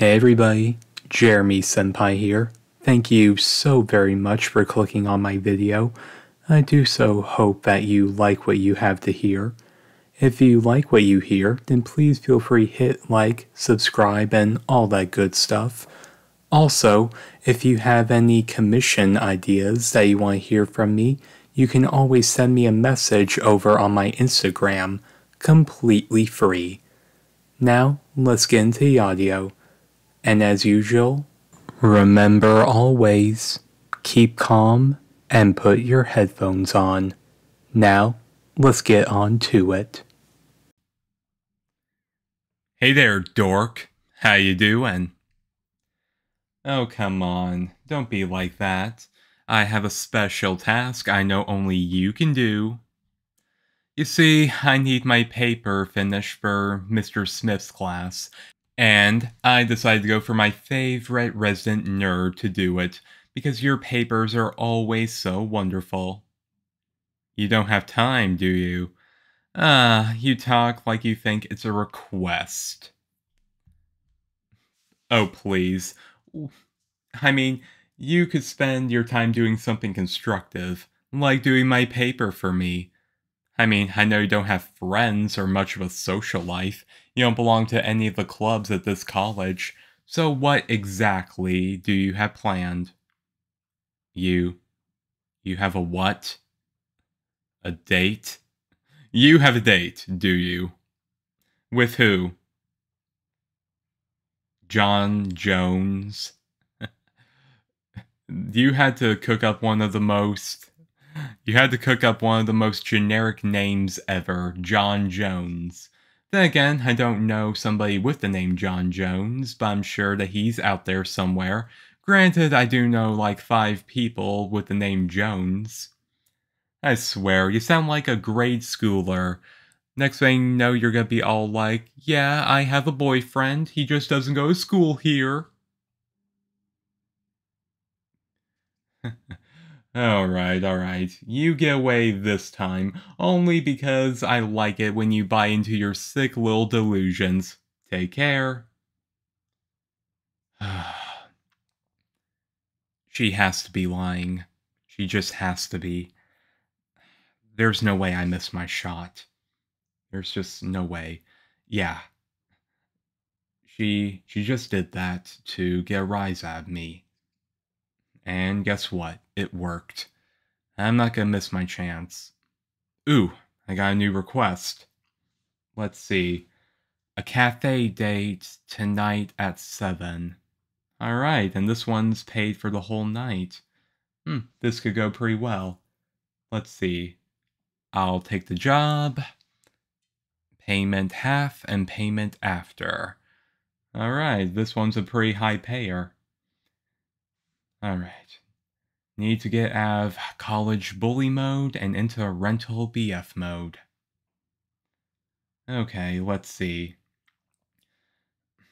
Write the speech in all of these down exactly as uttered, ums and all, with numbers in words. Hey everybody, Jeremy Senpai here. Thank you so very much for clicking on my video. I do so hope that you like what you have to hear. If you like what you hear, then please feel free to hit like, subscribe, and all that good stuff. Also, if you have any commission ideas that you want to hear from me, you can always send me a message over on my Instagram, completely free. Now, let's get into the audio. And as usual, remember always, keep calm and put your headphones on. Now, let's get on to it. Hey there, dork. How you doing? Oh, come on. Don't be like that. I have a special task I know only you can do. You see, I need my paper finished for Mister Smith's class. And I decided to go for my favorite resident nerd to do it, because your papers are always so wonderful. You don't have time, do you? Ah, uh, you talk like you think it's a request. Oh, please. I mean, you could spend your time doing something constructive, like doing my paper for me. I mean, I know you don't have friends or much of a social life. You don't belong to any of the clubs at this college. So what exactly do you have planned? You... You have a what? A date? You have a date, do you? With who? John Jones. You had to cook up one of the most... You had to cook up one of the most generic names ever, John Jones. Then again, I don't know somebody with the name John Jones, but I'm sure that he's out there somewhere. Granted, I do know like five people with the name Jones. I swear, you sound like a grade schooler. Next thing you know, you're gonna be all like, yeah, I have a boyfriend, he just doesn't go to school here. Alright, alright. You get away this time, only because I like it when you buy into your sick little delusions. Take care. She has to be lying. She just has to be. There's no way I missed my shot. There's just no way. Yeah. She, she just did that to get a rise out of me. And guess what? It worked. I'm not gonna miss my chance. Ooh, I got a new request. Let's see. A cafe date tonight at seven. Alright, and this one's paid for the whole night. Hmm, this could go pretty well. Let's see. I'll take the job. Payment half and payment after. Alright, this one's a pretty high payer. Alright. Need to get out of college bully mode and into rental B F mode. Okay, let's see.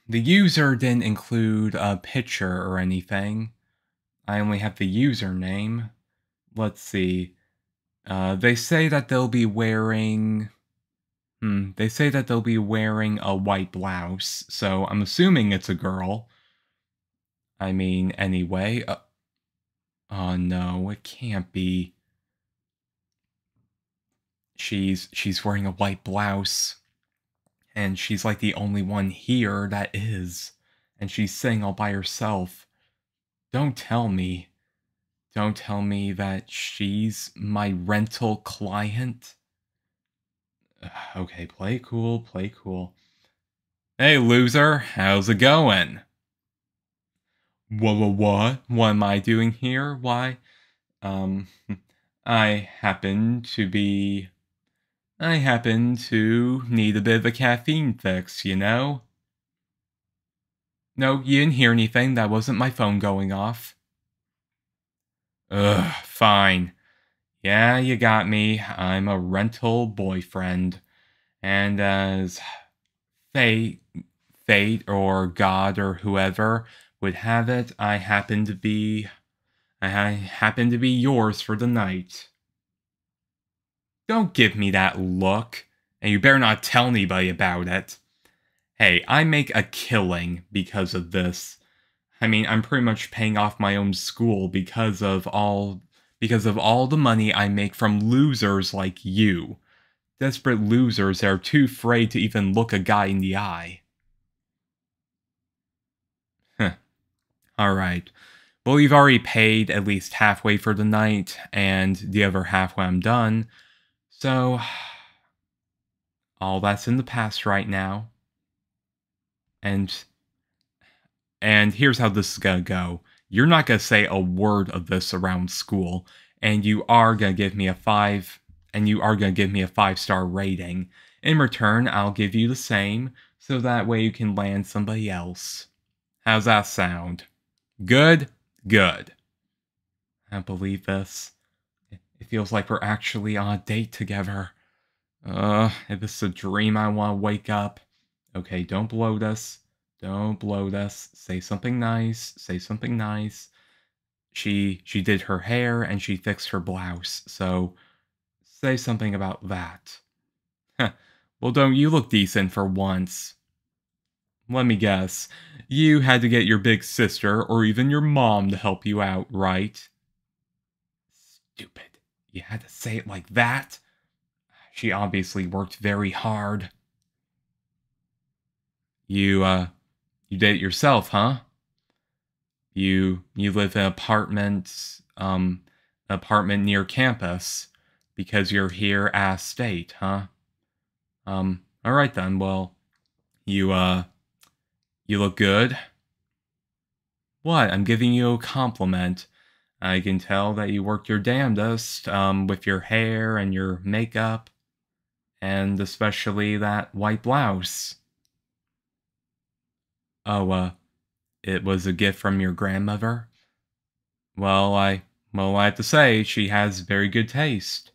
The user didn't include a picture or anything. I only have the username. Let's see. Uh, they say that they'll be wearing... Hmm, they say that they'll be wearing a white blouse, so I'm assuming it's a girl. I mean, anyway, uh, oh no, it can't be. She's, she's wearing a white blouse, and she's like the only one here that is, and she's sitting all by herself. Don't tell me, don't tell me that she's my rental client. Okay, play cool, play cool. Hey loser, how's it going? What, what, what? What am I doing here? Why? Um, I happen to be... I happen to need a bit of a caffeine fix, you know? No, you didn't hear anything. That wasn't my phone going off. Ugh, fine. Yeah, you got me. I'm a rental boyfriend. And as fate, fate or God or whoever... would have it, I happen to be... I happen to be yours for the night. Don't give me that look, and you better not tell anybody about it. hey, I make a killing because of this. I mean, I'm pretty much paying off my own school because of all because of all the money I make from losers like you. Desperate losers that are too afraid to even look a guy in the eye. Huh. Alright. Well, we've already paid at least halfway for the night, and the other half when I'm done. So, all that's in the past right now. And... And here's how this is gonna go. You're not gonna say a word of this around school, and you are gonna give me a five, and you are gonna give me a five-star rating. In return, I'll give you the same, so that way you can land somebody else. How's that sound? Good? Good. I don't believe this. It feels like we're actually on a date together. Uh, if it's a dream, I wanna wake up. Okay, don't blow this. Don't blow this. Say something nice. Say something nice. She she did her hair and she fixed her blouse. So say something about that. Huh. Well, don't you look decent for once? Let me guess. You had to get your big sister or even your mom to help you out, right? Stupid. You had to say it like that? She obviously worked very hard. You, uh... You did it yourself, huh? You you live in an apartment, um, an apartment near campus because you're here at state, huh? Um, all right then. Well, you uh, you look good. What? I'm giving you a compliment. I can tell that you worked your damnedest, um, with your hair and your makeup, and especially that white blouse. Oh, uh, it was a gift from your grandmother? Well, I, well, I have to say, she has very good taste.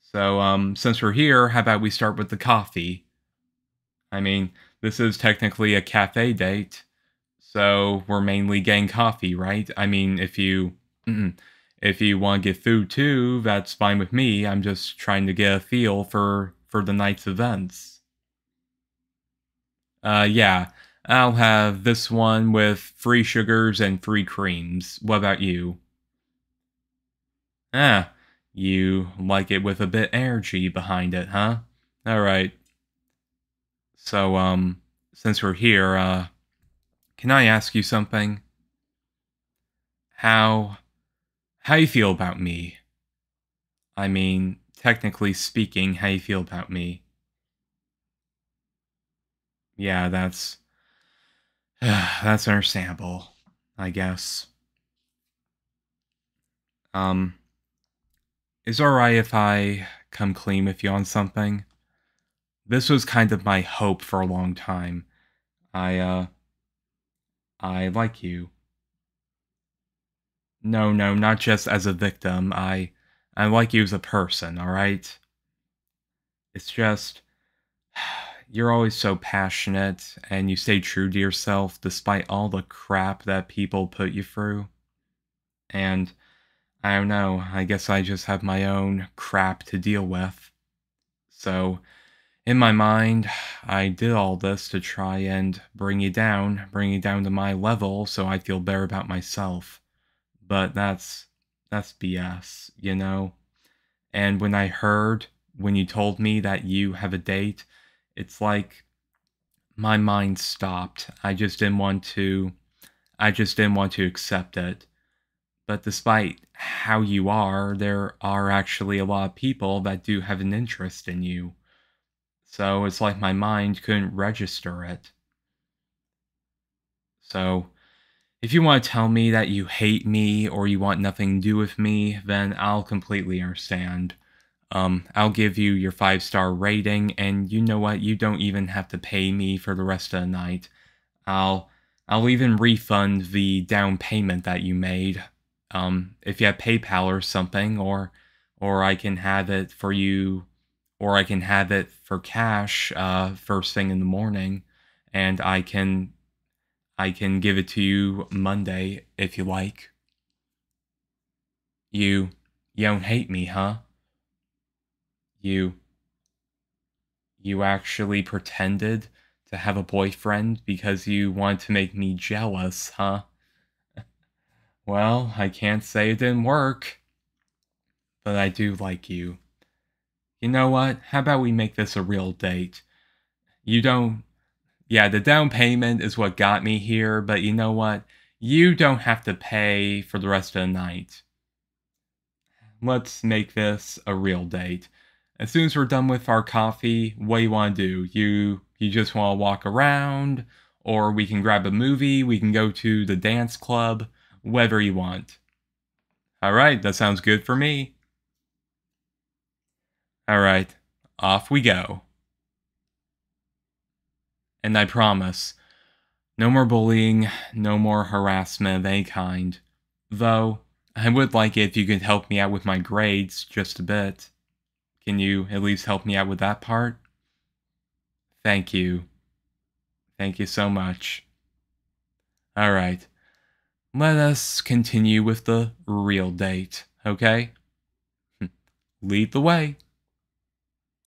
So, um, since we're here, how about we start with the coffee? I mean, this is technically a cafe date, so we're mainly getting coffee, right? I mean, if you, if you want to get food too, that's fine with me. I'm just trying to get a feel for, for the night's events. Uh, yeah, I'll have this one with free sugars and free creams. What about you? Ah, you like it with a bit energy behind it, huh? Alright. So, um, since we're here, uh, can I ask you something? How, how you feel about me? I mean, technically speaking, how you feel about me? Yeah, that's... Uh, that's understandable, I guess. Um... It's alright if I come clean with you on something. This was kind of my hope for a long time. I, uh... I like you. No, no, not just as a victim. I... I like you as a person, alright? It's just... You're always so passionate, and you stay true to yourself despite all the crap that people put you through. And, I don't know, I guess I just have my own crap to deal with. So, in my mind, I did all this to try and bring you down, bring you down to my level so I feel better about myself. But that's, that's B S, you know? And when I heard, when you told me that you have a date, it's like my mind stopped. I just didn't want to, I just didn't want to accept it. But despite how you are, there are actually a lot of people that do have an interest in you. So it's like my mind couldn't register it. So if you want to tell me that you hate me or you want nothing to do with me, then I'll completely understand. Um, I'll give you your five-star rating, and you know what? You don't even have to pay me for the rest of the night. I'll, I'll even refund the down payment that you made. Um, if you have PayPal or something, or, or I can have it for you, or I can have it for cash, uh, first thing in the morning, and I can, I can give it to you Monday if you like. You, you don't hate me, huh? You, You actually pretended to have a boyfriend because you wanted to make me jealous, huh? Well, I can't say it didn't work. But I do like you. You know what? How about we make this a real date? You don't... Yeah, the down payment is what got me here, but you know what? You don't have to pay for the rest of the night. Let's make this a real date. As soon as we're done with our coffee, what do you want to do? You you just want to walk around, or we can grab a movie, we can go to the dance club, whatever you want. Alright, that sounds good for me. Alright, off we go. And I promise, no more bullying, no more harassment of any kind. Though, I would like it if you could help me out with my grades just a bit. Can you at least help me out with that part? Thank you. Thank you so much. Alright, let us continue with the real date, okay? Lead the way.